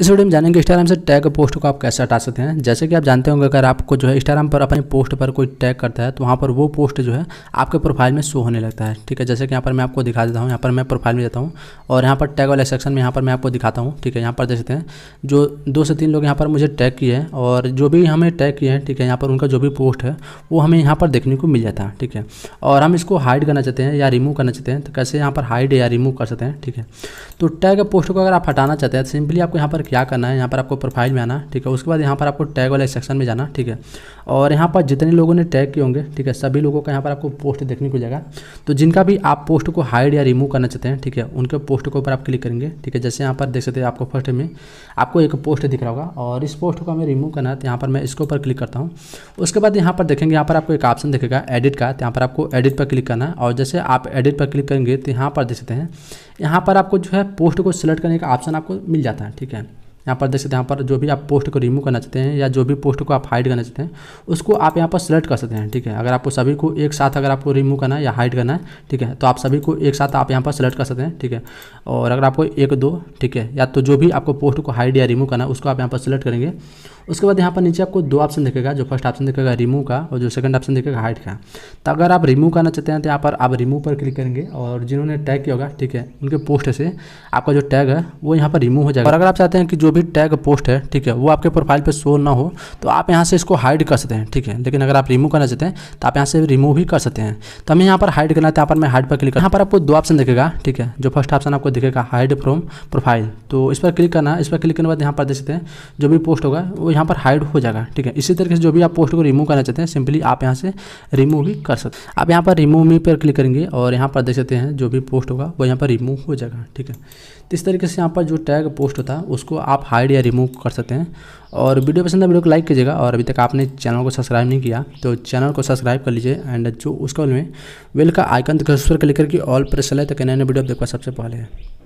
इस वीडियो में जानेंगे इंस्टाग्राम से टैग पोस्ट को आप कैसे हटा सकते हैं। जैसे कि आप जानते होंगे अगर आपको जो है इंस्टाग्राम पर अपनी पोस्ट पर कोई टैग करता है तो वहाँ पर वो पोस्ट जो है आपके प्रोफाइल में शो होने लगता है, ठीक है। जैसे कि यहाँ पर मैं आपको दिखा देता हूँ, यहाँ पर मैं प्रोफाइल में जाता हूँ और यहाँ पर टैग वाले सेक्शन में यहाँ पर मैं आपको दिखाता हूँ, ठीक है। यहाँ पर देख सकते हैं जो 2 से 3 लोग यहाँ पर मुझे टैग किए हैं और जो भी हमें टैग किए हैं, ठीक है, यहाँ पर उनका जो भी पोस्ट है वो हमें यहाँ पर देखने को मिल जाता है, ठीक है। और हम इसको हाइड करना चाहते हैं या रिमूव करना चाहते हैं तो कैसे यहाँ पर हाइड या रिमूव कर सकते हैं, ठीक है। तो टैग पोस्ट को अगर आप हटाना चाहते हैं सिंपली आपको यहाँ पर क्या करना है, यहाँ पर आपको प्रोफाइल में आना, ठीक है। उसके बाद यहाँ पर आपको टैग वाले सेक्शन में जाना, ठीक है। और यहाँ पर जितने लोगों ने टैग किए होंगे, ठीक है, सभी लोगों का यहाँ पर आपको पोस्ट देखने को जाएगा। तो जिनका भी आप पोस्ट को हाइड या रिमूव करना चाहते हैं, ठीक है, उनके पोस्ट के ऊपर आप क्लिक करेंगे, ठीक है। जैसे यहाँ पर देख सकते हैं आपको फर्स्ट में आपको एक पोस्ट दिख रहा होगा और इस पोस्ट को हमें रिमूव करना है तो यहाँ पर मैं इसके ऊपर क्लिक करता हूँ। उसके बाद यहाँ पर देखेंगे यहाँ पर आपको एक ऑप्शन दिखेगा एडिट का, यहाँ पर आपको एडिट पर क्लिक करना है और जैसे आप एडिट पर क्लिक करेंगे तो यहाँ पर देख सकते हैं यहाँ पर आपको जो है पोस्ट को सिलेक्ट करने का ऑप्शन आपको मिल जाता है, ठीक है। यहाँ पर देख सकते हैं यहाँ पर जो भी आप पोस्ट को रिमूव करना चाहते हैं या जो भी पोस्ट को आप हाइड करना चाहते हैं उसको आप यहाँ पर सेलेक्ट कर सकते हैं, ठीक है। अगर आपको सभी को एक साथ अगर आपको रिमूव करना है या हाइड करना है, ठीक है, तो आप सभी को एक साथ आप यहाँ पर सेलेक्ट कर सकते हैं, ठीक है। और अगर आपको 1 2, ठीक है, या तो जो भी आपको पोस्ट को हाइड या रिमूव करना है उसको आप यहाँ पर सेलेक्ट करेंगे। उसके बाद यहाँ पर नीचे आपको 2 ऑप्शन दिखेगा, जो फर्स्ट ऑप्शन दिखेगा रिमूव का और जो सेकंड ऑप्शन दिखेगा हाइड का। तो अगर आप रिमूव करना चाहते हैं तो यहाँ पर आप रिमूव पर क्लिक करेंगे और जिन्होंने टैग किया होगा, ठीक है, उनके पोस्ट से आपका जो टैग है वो यहाँ पर रिमूव हो जाएगा। और अगर आप चाहते हैं कि जो भी टैग पोस्ट है, ठीक है, वो आपके प्रोफाइल पे शो ना हो तो आप यहाँ से इसको हाइड कर सकते हैं, ठीक है। लेकिन अगर आप रिमूव करना चाहते हैं तो आप यहाँ से रिमूव भी कर सकते हैं। तो हमें यहाँ पर हाइड करना है तो यहाँ पर मैं हाइड पर क्लिक कर, यहाँ पर आपको 2 ऑप्शन दिखेगा, ठीक है। जो फर्स्ट ऑप्शन आपको दिखेगा हाइड फ्रॉम प्रोफाइल, तो इस पर क्लिक करना है। इस पर क्लिक करने के बाद यहाँ पर देख सकते हैं जो भी पोस्ट होगा वो यहाँ पर हाइड हो जाएगा, ठीक है। इसी तरीके से जो भी आप पोस्ट को रिमूव करना चाहते हैं सिंपली आप यहाँ से रिमूव भी कर सकते हैं। आप यहाँ पर रिमूव मी पर क्लिक करेंगे और यहाँ पर देख सकते हैं जो भी पोस्ट होगा वो यहाँ पर रिमूव हो जाएगा, ठीक है। तो इस तरीके से यहाँ पर जो टैग पोस्ट होता है उसको आप हाइड या रिमूव कर सकते हैं। और वीडियो पसंद है वीडियो को लाइक कीजिएगा और अभी तक आपने चैनल को सब्सक्राइब नहीं किया तो चैनल को सब्सक्राइब कर लीजिए एंड जो उसका बेल का आइकन उस पर क्लिक करके ऑल प्रेस चले तो नए वीडियो आप देख पा सबसे पहले।